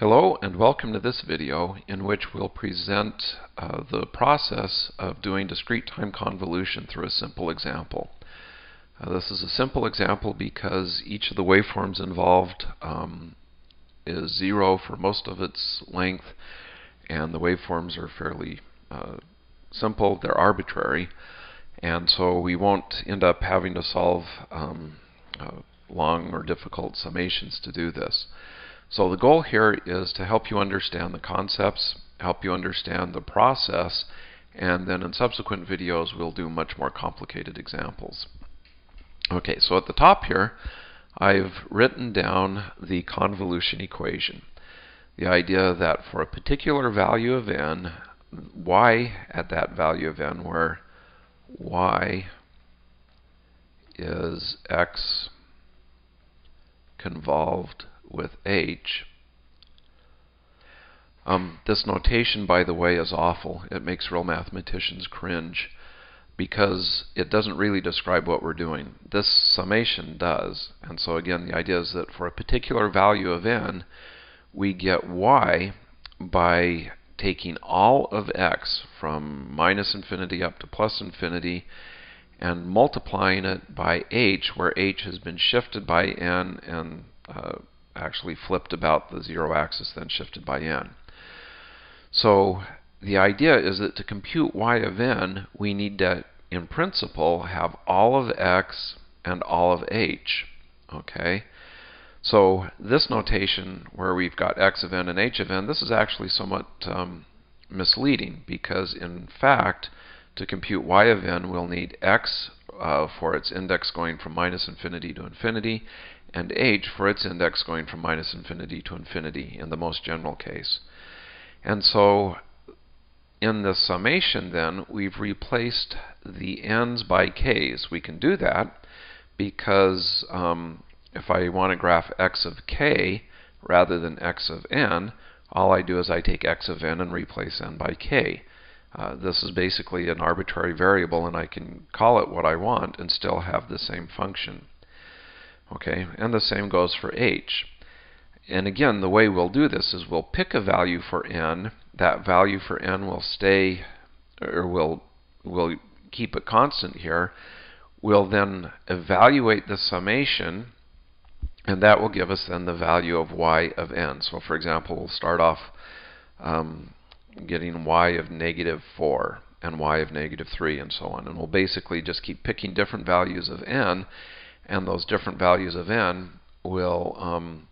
Hello and welcome to this video in which we'll present the process of doing discrete time convolution through a simple example. This is a simple example because each of the waveforms involved is zero for most of its length, and the waveforms are fairly simple. They're arbitrary, and so we won't end up having to solve long or difficult summations to do this. So the goal here is to help you understand the concepts, help you understand the process, and then in subsequent videos we'll do much more complicated examples. Okay, so at the top here I've written down the convolution equation. The idea that for a particular value of n, y at that value of n, where y is x convolved with h. This notation, by the way, is awful. It makes real mathematicians cringe because it doesn't really describe what we're doing. This summation does. And so again, the idea is that for a particular value of n, we get y by taking all of x from minus infinity up to plus infinity and multiplying it by h, where h has been shifted by n and actually flipped about the zero axis, then shifted by n. So the idea is that to compute y of n, we need to, in principle, have all of x and all of h. Okay? So this notation where we've got x of n and h of n, this is actually somewhat misleading, because in fact to compute y of n we'll need x for its index going from minus infinity to infinity, and h for its index going from minus infinity to infinity in the most general case. And so in the summation then we've replaced the n's by k's. We can do that because if I want to graph x of k rather than x of n, all I do is I take x of n and replace n by k. This is basically an arbitrary variable, and I can call it what I want and still have the same function. Okay, and the same goes for h. And again, the way we'll do this is we'll pick a value for n. That value for n will stay, or we'll keep it constant here. We'll then evaluate the summation, and that will give us then the value of y of n. So for example, we'll start off getting y of negative 4 and y of negative 3 and so on. And we'll basically just keep picking different values of n, and those different values of n will,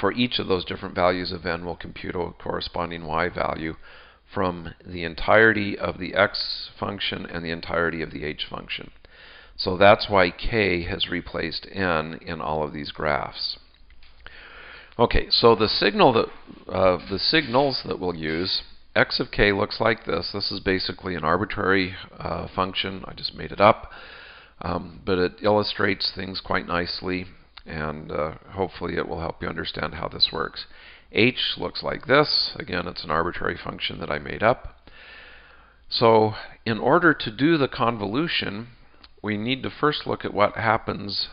for each of those different values of n, will compute a corresponding y value from the entirety of the x function and the entirety of the h function. So that's why k has replaced n in all of these graphs. Okay, so the signals that we'll use, x of k looks like this. This is basically an arbitrary function. I just made it up. But it illustrates things quite nicely, and hopefully it will help you understand how this works. H looks like this. Again, it's an arbitrary function that I made up. So in order to do the convolution, we need to first look at what happens.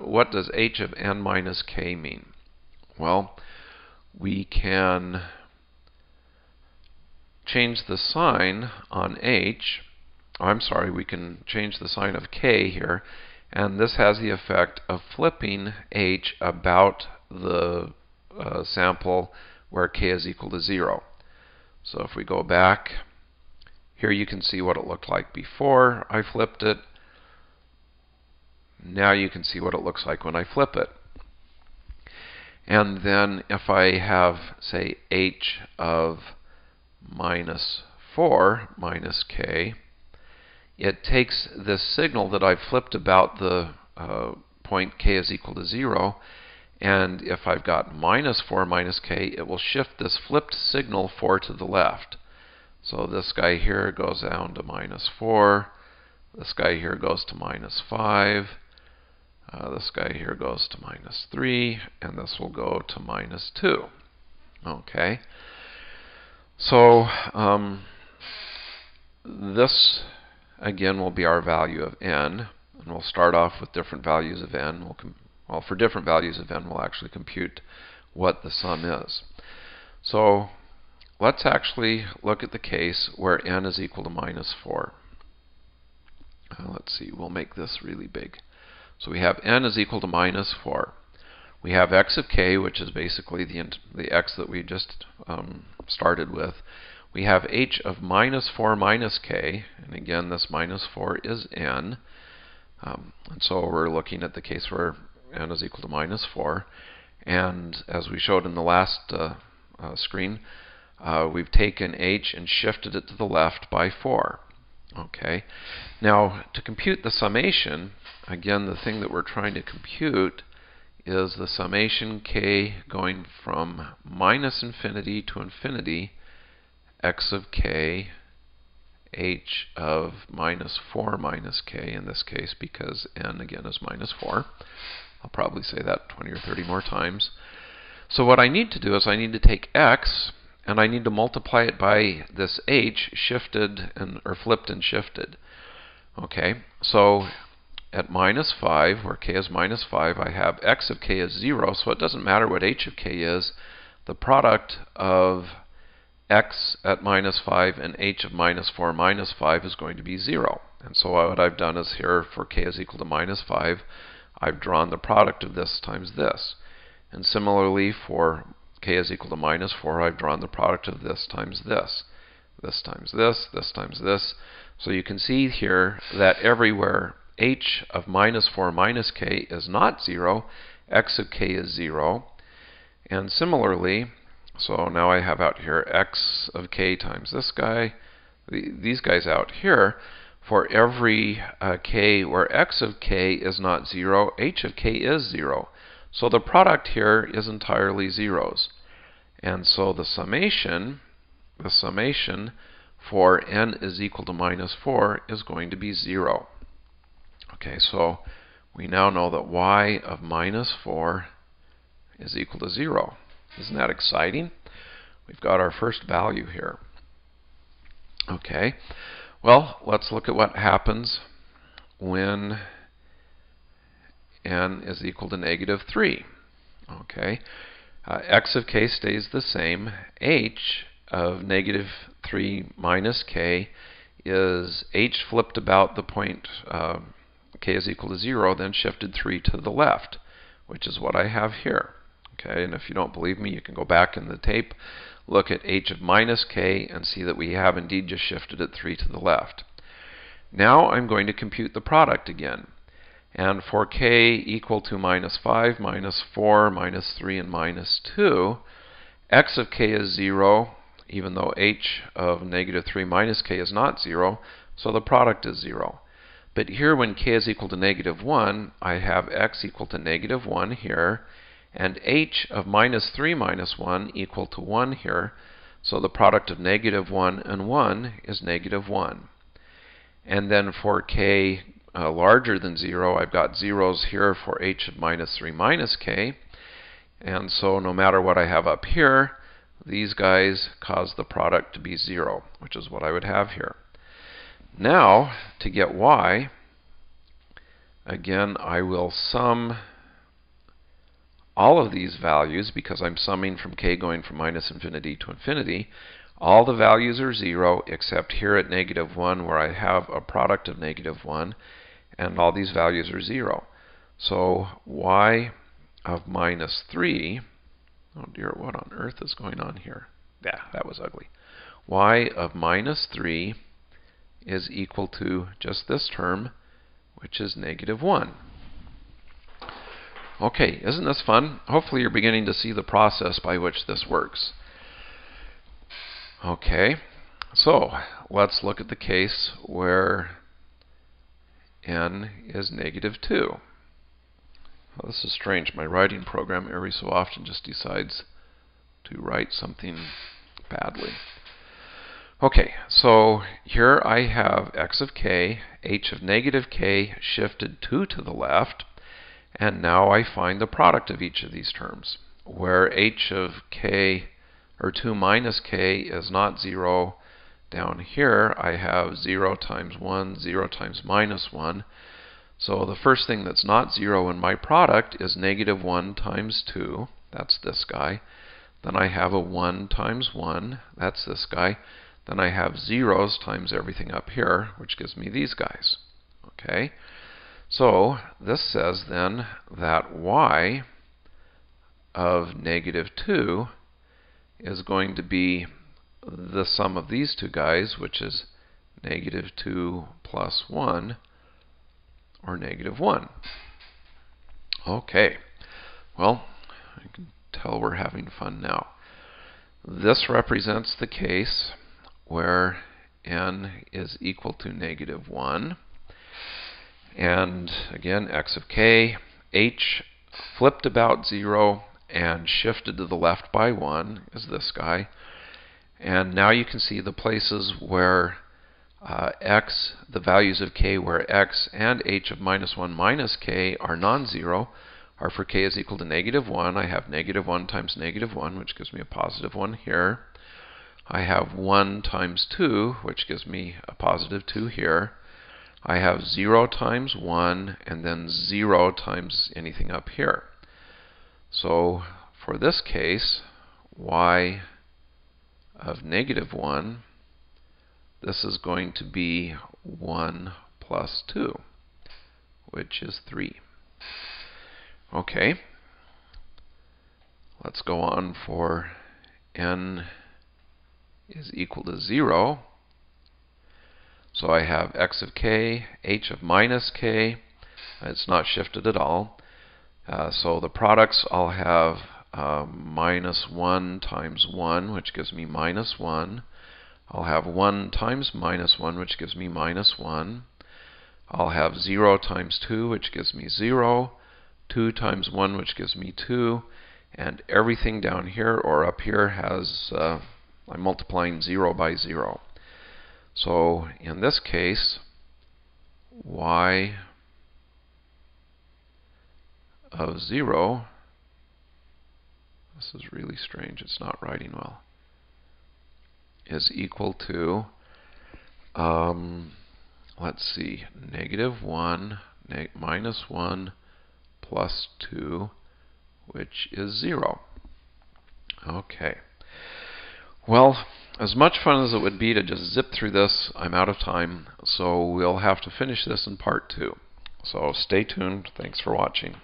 What does h of n minus k mean? Well, we can change the sign on h. I'm sorry, we can change the sign of k here, and this has the effect of flipping h about the sample where k is equal to 0. So if we go back, here you can see what it looked like before I flipped it. Now you can see what it looks like when I flip it. And then if I have, say, h of minus 4 minus k, it takes this signal that I've flipped about the point k is equal to 0, and if I've got minus 4 minus k, it will shift this flipped signal 4 to the left. So this guy here goes down to minus 4, this guy here goes to minus 5, this guy here goes to minus 3, and this will go to minus 2. Okay, so this again will be our value of n, and we'll start off with different values of n. Well, for different values of n, we'll actually compute what the sum is. So let's actually look at the case where n is equal to -4. Let's see, we'll make this really big. So we have n is equal to -4. We have x of k, which is basically the x that we just started with. We have h of -4 minus k, and again this -4 is n. And so we're looking at the case where n is equal to -4. And as we showed in the last screen, we've taken h and shifted it to the left by 4. Okay. Now to compute the summation, again the thing that we're trying to compute is the summation k going from -infinity to infinity, x of k, h of -4 minus k in this case, because n again is -4. I'll probably say that 20 or 30 more times. So what I need to do is I need to take x and I need to multiply it by this h shifted and or flipped and shifted. Okay, so at -5, where k is -5, I have x of k is 0, so it doesn't matter what h of k is. The product of x at -5 and h of -4 minus 5 is going to be 0. And so what I've done is here, for k is equal to -5, I've drawn the product of this times this. And similarly, for k is equal to -4, I've drawn the product of this times this, this times this, this times this. So you can see here that everywhere h of -4 minus k is not 0, x of k is 0. And similarly, so now I have out here x of k times this guy, these guys out here. For every k where x of k is not 0, h of k is 0. So the product here is entirely zeros. And so the summation for n is equal to -4 is going to be 0. Okay, so we now know that y of -4 is equal to 0. Isn't that exciting? We've got our first value here. Okay, well, let's look at what happens when n is equal to -3. Okay, x of k stays the same. H of -3 minus k is h flipped about the point k is equal to 0, then shifted 3 to the left, which is what I have here. Okay, and if you don't believe me, you can go back in the tape, look at h of -k, and see that we have indeed just shifted it 3 to the left. Now I'm going to compute the product again. And for k equal to -5, -4, -3, and -2, x of k is 0, even though h of -3 minus k is not 0, so the product is 0. But here when k is equal to -1, I have x equal to -1 here, and h of -3 minus 1 equal to 1 here, so the product of -1 and 1 is -1. And then for k larger than 0, I've got zeros here for h of -3 minus k, and so no matter what I have up here, these guys cause the product to be 0, which is what I would have here. Now, to get y, again I will sum all of these values, because I'm summing from k going from -infinity to infinity. All the values are 0 except here at -1, where I have a product of -1, and all these values are 0. So y of -3, oh dear, what on earth is going on here? Yeah, that was ugly. Y of -3 is equal to just this term, which is -1. Okay, isn't this fun? Hopefully you're beginning to see the process by which this works. Okay, so let's look at the case where n is -2. Well, this is strange. My writing program every so often just decides to write something badly. Okay, so here I have x of k, h of -k shifted 2 to the left, and now I find the product of each of these terms, where h of k or 2 minus k is not 0. Down here I have 0 times 1, 0 times -1. So the first thing that's not 0 in my product is -1 times 2. That's this guy. Then I have a 1 times 1. That's this guy. Then I have zeros times everything up here, which gives me these guys. Okay? So this says then that y of negative 2 is going to be the sum of these two guys, which is negative 2 plus 1, or negative 1. Okay. Well, you can tell we're having fun now. This represents the case where n is equal to negative 1. And again, x of k, h flipped about 0 and shifted to the left by 1 is this guy. And now you can see the places where x, the values of k where x and h of minus 1 minus k are non-zero, are for k is equal to negative 1. I have negative 1 times negative 1, which gives me a positive 1 here. I have 1 times 2, which gives me a positive 2 here. I have 0 times 1, and then 0 times anything up here. So for this case, y of negative 1, this is going to be 1 plus 2, which is 3. Okay, let's go on for n is equal to 0. So I have x of k, h of minus k. It's not shifted at all. So the products, I'll have minus 1 times 1, which gives me minus 1. I'll have 1 times minus 1, which gives me minus 1. I'll have 0 times 2, which gives me 0. 2 times 1, which gives me 2. And everything down here or up here has, I'm multiplying 0 by 0. So in this case, y of 0, this is really strange, it's not writing well, is equal to, let's see, negative 1 minus 1 plus 2, which is 0. Okay. Well, as much fun as it would be to just zip through this, I'm out of time, so we'll have to finish this in part 2. So stay tuned. Thanks for watching.